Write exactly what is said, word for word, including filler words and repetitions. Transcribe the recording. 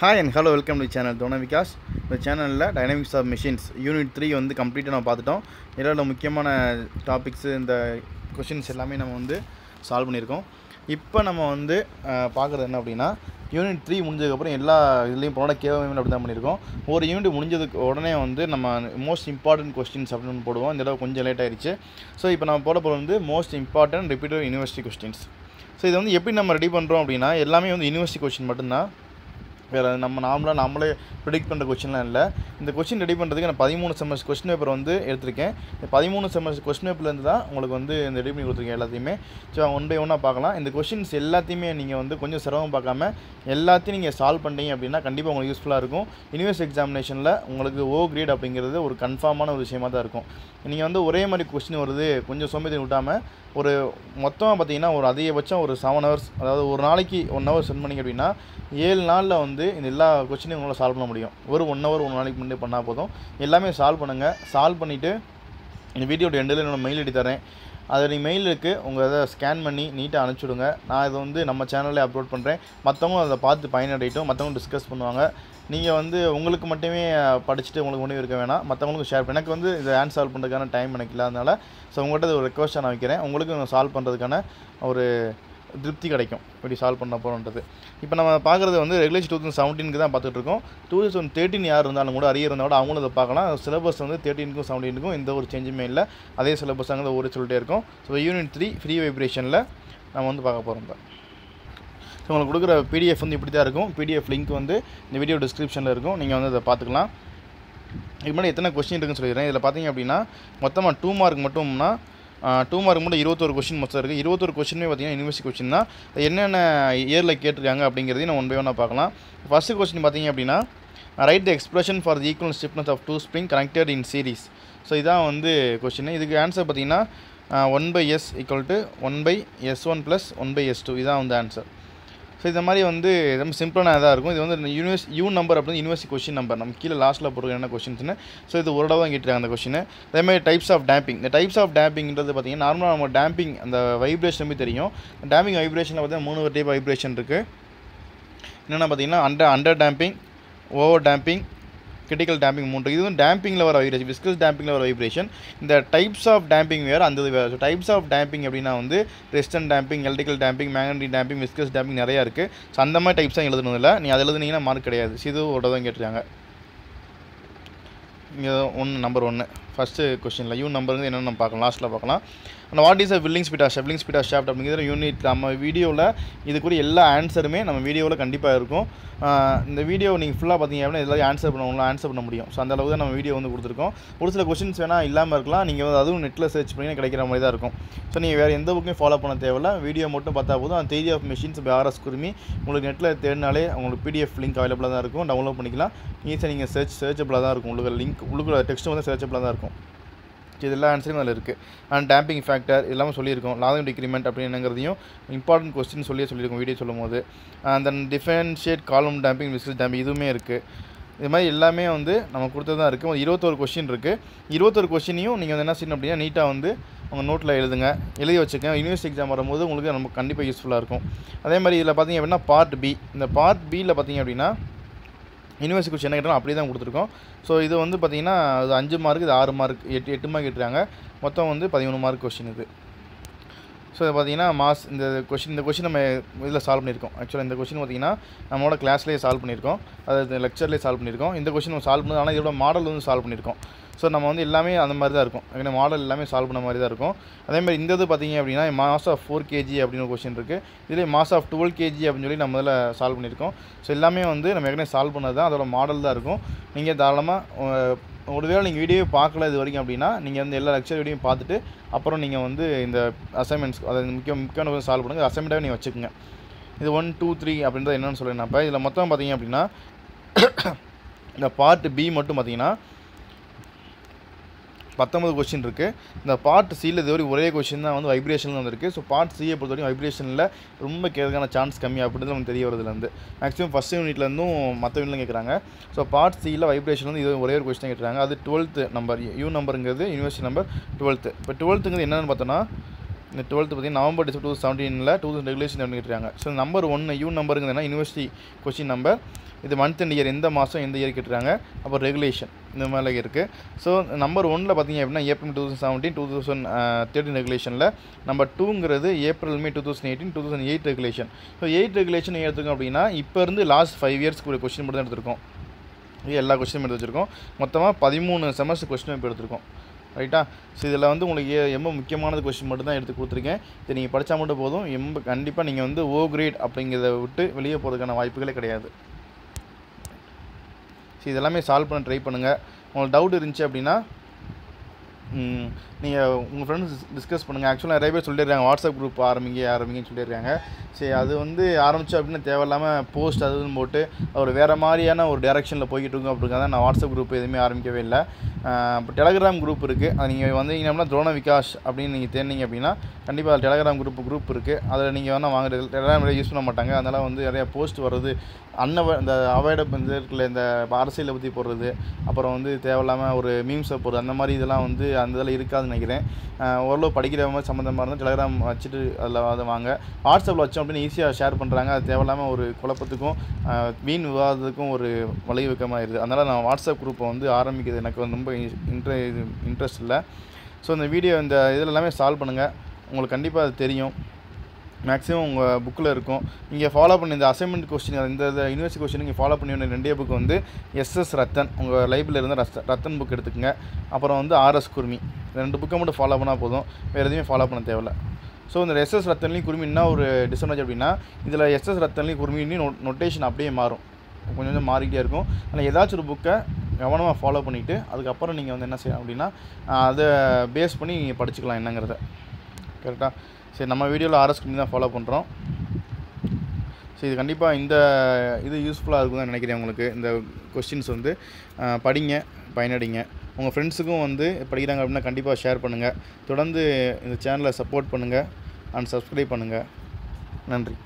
Hi and hello, welcome to the channel Dhronavikaash. The channel is Dynamics of Machines. Unit three is completed. We will solve the topics and questions. Now, we will see Unit three is product. One unit is the most important questions. So, now we will the most important repeated university questions. So, this is how we ready the university question. We are not predict the question. The question ready for the semester question paper on the Padimun semester question paper and the reading with the Latime. So one day on a pagala and the questions Elatime and on the Conjus around Pagame, Elatin is all Pandina, Candipa useful argo, university examination la, O grade up in the or confirm one of the Shema Darko. And you on the Oremari question or the Conjusome Utama or Motta Patina or Adi Bacha or seven hours or Naliki or Nova Sunmanina, Yale Nala on இந்த எல்லா क्वेश्चनையும் உங்க solve பண்ண முடியும் ஒரு one hour ஒரு நாளைக்கு முன்னே பண்ணா போதும் எல்லாமே சால்வ் பண்ணுங்க சால்வ் பண்ணிட்டு இந்த வீடியோட எண்ட்ல என்னோட மெயில் ஐடி தரேன் அத நீ மெயிலுக்கு உங்க அத ஸ்கேன் பண்ணி நீட்டா அனுப்பிடுங்க நான் இது வந்து நம்ம சேனல்ல அப்லோட் பண்றேன் மத்தவங்க அத பார்த்து பயனடையட்டும் மத்தவங்க டிஸ்கஸ் பண்ணுவாங்க நீங்க வந்து உங்களுக்கு மட்டுமே படிச்சிட்டு உங்களுக்கு ஒண்ணே இருக்க வேணாம் மத்தவங்களுக்கு ஷேர் எனக்கு வந்து இந்த ஆன்சர் சால்வ் பண்றதுக்கான டைம் எனக்கு இல்ல அதனால சோ உங்கட்ட ஒரு ரிக்வெஸ்ட் நான் வைக்கிறேன் உங்களுக்கு சால்வ் பண்றதுக்கான ஒரு திருப்தி கிடைக்கும் இப்படி சால்வ் பண்ண போறோம்ன்றது இப்போ நம்ம பாக்குறது வந்து ரெகுலேஷன் twenty seventeen க்கு தான் பார்த்துட்டு இருக்கோம் twenty thirteen யார் இருந்தாலும் கூட அரியர் இருந்தா கூட அவங்களும் அத பார்க்கலாம் சிலபஸ் வந்து thirteen க்கும் seventeen க்கும் இந்த ஒரு சேஞ்சுமே இல்ல அதே சிலபஸ்ங்கறது ஒரே சொல்லிட்டே இருக்கும் சோ unit three ஃப்ரீ வைப்ரேஷன்ல நாம வந்து பார்க்க போறோம் சோ உங்களுக்கு கொடுக்கிற P D F வந்து இப்படி தான் இருக்கும் P D F லிங்க் வந்து இந்த வீடியோ டிஸ்கிரிப்ஷன்ல இருக்கும் நீங்க வந்து அத பார்த்துக்கலாம் இப்போ எத்தனை क्वेश्चन இருக்குன்னு சொல்லிறேன் இதல பாத்தீங்க அப்படினா மொத்தமா two mark மட்டும்னா two mark மட்டும் twenty-one क्वेश्चन மொத்தம் இருக்கு twenty-one क्वेश्चनமே பாத்தீங்கன்னா யுனிவர்சிட்டி क्वेश्चन தான் என்னென்ன இயர்ல கேட்டிருக்காங்க அப்படிங்கறதை நான் one by one பார்க்கலாம் first क्वेश्चन பாத்தீங்க அப்படினா write the expression for the equal stiffness of two spring connected in series so இதான் வந்து क्वेश्चन இதுக்கு ஆன்சர் பாத்தீங்கன்னா one by s = one by s one plus one by s two இதான் வந்து answer so இந்த மாதிரி வந்து ரொம்ப சிம்பிளானதா இருக்கும் இது வந்து யூனிவர்ஸ் யூ நம்பர் அப்படின யூனிவர்சிட்டி क्वेश्चन நம்பர் நம்ம கீழ லாஸ்ட்ல போடுற என்ன क्वेश्चंसனா சோ இது ஒரு தடவை கேட்றாங்க அந்த क्वेश्चन அதே மாதிரி டைப்ஸ் ஆஃப் டேம்பிங் இந்த டைப்ஸ் ஆஃப் டேம்பிங்ன்றது பாத்தீங்கன்னா நார்மலா நம்ம டேம்பிங் அந்த வைப்ரேஷன் பத்தி தெரியும் டேம்பிங் வைப்ரேஷன்ல பார்த்தா மூணு டைப் வைப்ரேஷன் இருக்கு என்னன்னா பாத்தீங்கன்னா under under damping over damping critical damping மூன்று இதுவும் dampingல வர வைப்ரேஷன் viscous dampingல வர வைப்ரேஷன் இந்த types of damping வேற அந்த வேற types of damping அப்படினா வந்து resistant damping electrical damping magnetic damping viscous damping நிறைய இருக்கு சோ அந்த மாதிரி டைப்ஸ் தான் எழுதணும் இல்ல நீ அத எழுதுனீங்கனா மார்க் கிடையாது இது ஓட தான் கேட்றாங்க இங்க one நம்பர் one first क्वेश्चनல u நம்பர்ங்க என்னன்னு நம்ம பார்க்கலாம் லாஸ்ட்ல பார்க்கலாம் and what is a willing speed shaft willing speed shaft அப்படிங்கற யூனிட் நம்ம வீடியோல இதுக்குரிய எல்லா ஆன்சருமே நம்ம வீடியோல கண்டிப்பா இருக்கும் இந்த வீடியோ நீங்க ஃபுல்லா பாத்தீங்க அப்படினா எல்லாரும் ஆன்சர் பண்ணவங்கள ஆன்சர் பண்ண முடியும் சோ அந்த அளவுக்கு தான் நம்ம வீடியோ வந்து கொடுத்திருக்கோம் ஒரு சில क्वेश्चंस வேணா இல்லாம இருக்கலாம் நீங்க வந்து அதுவும் நெட்ல சர்ச் பண்ணி கிடைக்கிற மாதிரி தான் இருக்கும் சோ நீங்க வேற எந்த book-ஐயும் ஃபாலோ பண்ண தேவையில்ல வீடியோ மட்டும் பார்த்தா போதும் அந்த theory of machines by R S Khurmi உங்களுக்கு நெட்ல தேடுனாலே உங்களுக்கு P D F லிங்க் available-ஆ தான் இருக்கும் டவுன்லோட் பண்ணிக்கலாம் ஈஸியா நீங்க search searchable-ஆ தான் இருக்கும் உங்களுக்கு லிங்க் உங்களுக்கு டெக்ஸ்ட் வந்து searchable-ஆ தான் இருக்கும் இதெல்லாம் ஆன்சரும் அதுல இருக்கு and damping factor எல்லாமே சொல்லி இருக்கோம் லாதம் decrement அப்படி என்னங்கறதையும் important question சொல்லி சொல்லிருக்கோம் வீடியோ சொல்லும்போது and then differentiate column damping viscous damping இதுமே இருக்கு இந்த மாதிரி எல்லாமே வந்து நமக்கு கொடுத்ததா இருக்கு twenty-one question இருக்கு twenty-one questionையும் நீங்க என்ன செய்யணும் அப்படினா நீட்டா வந்து உங்க நோட்ல எழுதுங்க எழுதி வச்சுங்க யுனிவர்சிட்டி எக்ஸாம் வரும்போது உங்களுக்கு நம்ம கண்டிப்பா யூஸ்ஃபுல்லா இருக்கும் அதே மாதிரி இதல பாத்தீங்க அப்படினா part B இந்த part B ல பாத்தீங்க அப்படினா யுனிவர்சிட்டி क्वेश्चन என்ன கேட்டா அப்படியே தான் கொடுத்திருக்கோம் சோ இது வந்து பாத்தீங்கன்னா அது five mark இது six mark eight mark கேட்றாங்க மொத்தம் வந்து eleven mark क्वेश्चन இது சோ இது பாத்தீங்கன்னா மாஸ் இந்த क्वेश्चन இந்த क्वेश्चन நம்ம இதல சால்வ் பண்ணிருக்கோம் एक्चुअली இந்த क्वेश्चन பாத்தீங்கன்னா நம்மோட கிளாஸ்லயே சால்வ் பண்ணிருக்கோம் அது லெக்சர்லயே சால்வ் பண்ணிருக்கோம் இந்த क्वेश्चन நம்ம சால்வ் பண்ணது ஆனா இதோட மாடல் வந்து சால்வ் பண்ணிருக்கோம் சோ நம்ம வந்து எல்லாமே அந்த மாதிரி தான் இருக்கும் அங்க மாடல் எல்லாமே சால்வ் பண்ண மாதிரி தான் இருக்கும் அதே மாதிரி இந்த இது பாத்தீங்க அப்படினா mass of four kilograms அப்படின ஒரு क्वेश्चन இருக்கு இதுல mass of twelve kilograms அப்படினு சொல்லி நம்ம இதல சால்வ் பண்ணிருக்கோம் சோ எல்லாமே வந்து நம்ம ஏற்கனவே சால்வ் பண்ணது தான் அதோட மாடல் தான் இருக்கும் நீங்க தாராளமா ஒருவேளை நீங்க வீடியோ பார்க்கல இது வரைக்கும் அப்படினா நீங்க வந்து எல்லா லெக்சர் வீடியோவையும் பார்த்துட்டு அப்புறம் நீங்க வந்து இந்த அசைன்மென்ட்ஸ் அதாவது முக்கிய முக்கியமான ஒரு சால்வ் பண்ணுங்க அசைன்மென்ட்டா நீங்க வச்சுக்கங்க இது one two three அப்படின்றது என்னன்னு சொல்றேன் நான் இதுல மொத்தம் பாத்தீங்க அப்படினா இந்த part B மட்டும் பாத்தீங்கன்னா nineteen क्वेश्चन இருக்கு இந்த பார்ட் C ல இதுவரை ஒரே क्वेश्चन தான் வந்து வைப்ரேஷன்ல வந்திருக்கு சோ பார்ட் C பொறுத்த வரைக்கும் வைப்ரேஷன்ல ரொம்ப கேட்கறதுக்கான சான்ஸ் கம்மி அப்படிது நமக்கு தெரிய வருதுல இருந்து மேக்ஸिमम फर्स्ट யூனிட்ல இருந்தும் மத்த யூனிட்ல கேக்குறாங்க சோ பார்ட் C ல வைப்ரேஷன்ல வந்து இதுவரை ஒரே ஒரு क्वेश्चन கேக்குறாங்க அது twelfth நம்பர் U நம்பர்ங்கிறது யுனிவர்சிட்டி நம்பர் twelfth இப்ப twelfthங்கிறது என்னன்னு பார்த்தோம்னா In the twelfth, November twenty seventeen, two thousand regulation. So number one, U number is university question number. This month and year, in the month and year, regulation. So number one, April twenty seventeen, twenty thirteen regulation. Number two, April twenty eighteen, two thousand eight regulation. So eight regulation is the last five years question. எல்லா question எடுத்து வச்சிருக்கோம் மொத்தமா பதிமூணு semester question paper எடுத்து இருக்கோம் ரைட்டா so இதெல்லாம் வந்து உங்களுக்கு ரொம்ப முக்கியமான क्वेश्चन மட்டும் தான் எடுத்து கொடுத்திருக்கேன் இத நீங்க படிச்சா மட்டும் போதும் ரொம்ப கண்டிப்பா நீங்க வந்து O grade அப்படிங்கறத விட்டு வெளிய போறதுக்கான வாய்ப்புகளே கிடையாது சோ இதெல்லாம் சால்வ் பண்ண ட்ரை பண்ணுங்க உங்களுக்கு டவுட் இருந்துச்சு அப்படினா நீங்க உங்க फ्रेंड्स டிஸ்கஸ் பண்ணுங்க एक्चुअली நிறைய பேர் சொல்லிடுறாங்க WhatsApp group ஆரம்பிங்க ஆரம்பிங்கன்னு சொல்லிடுறாங்க சரி அது வந்து ஆரம்பிச்சு அப்படினா தேவையில்லாம போஸ்ட் அதுன்னு போட்டு ஒரு வேற மாதிரியான ஒரு டைரக்ஷன்ல போயிட்டு இருக்கோம் அப்படிங்கறத நான் WhatsApp group எதுமே ஆரம்பிக்கவே இல்ல அப்ப Telegram group இருக்கு அது நீங்க வந்தீங்கன்னா Dhronavikaash அப்படி நீங்க தேடுனீங்க அப்படினா கண்டிப்பா Telegram group group இருக்கு அதல நீங்க வேணா வாங்குறது Telegram யூஸ் பண்ண மாட்டாங்க அதனால வந்து நிறைய போஸ்ட் வருது அன்ன அந்த அவாய்ட் பண்றதுல இந்த அரசியல் பத்தி போறது அப்புறம் வந்து தேவையில்லாம ஒரு மீம்ஸ் போறது அந்த மாதிரி இதெல்லாம் வந்து அந்த இதெல்லாம் இருக்காதுன்னு நினைக்கிறேன் ஓரளவு படிக்கிற மாதிரி சம்பந்தமா இருந்தா Telegram வச்சிட்டு அதல வாங்க WhatsAppல வச்சோம் அப்படினா ஈஸியா ஷேர் பண்றாங்க அது தேவையில்லாம ஒரு குழப்பத்துக்கும் வீண் விவாதத்துக்கும் ஒரு வளைவுகமா இருக்கு அதனால நான் WhatsApp group வந்து ஆரம்பிக்கிறது எனக்கு ரொம்ப இன்ட்ரஸ்ட் இல்ல சோ இந்த வீடியோ இந்த இதெல்லாம் சால்வ் பண்ணுங்க உங்களுக்கு கண்டிப்பா அது தெரியும் maximum உங்க bookல இருக்கும் நீங்க follow பண்ண இந்த assignment question இந்த university question நீங்க follow பண்ணி வேண்டிய ரெண்டே book வந்து S S ரத்தன் உங்க லைப்ரரியில இருந்த ரத்தன் book எடுத்துக்கங்க அப்புறம் வந்து R S குர்மி ரெண்டு book மட்டும் follow பண்ணா போதும் வேற எதையும் follow பண்ண தேவையில்லை So, in the S S Rattanli Kurmina or disadvantage abdina, in the S S Rattanli Kurmini notation update Maro. When the Mari Dergo, and Yedachu Booker, Gavana follow Punite, as the Kapaning on the Nasa Abdina, the base punny particular in Nanga. Correct. Say Nama video R S Khurmi follow Pontro. See the Kandipa in the either useful and the questions on the Padinga, Pinadinga. உங்க फ्रेंड्सக்கும் வந்து படிக்கிறாங்க அப்படினா கண்டிப்பா share பண்ணுங்க தொடர்ந்து இந்த சேனலை support பண்ணுங்க and subscribe பண்ணுங்க நன்றி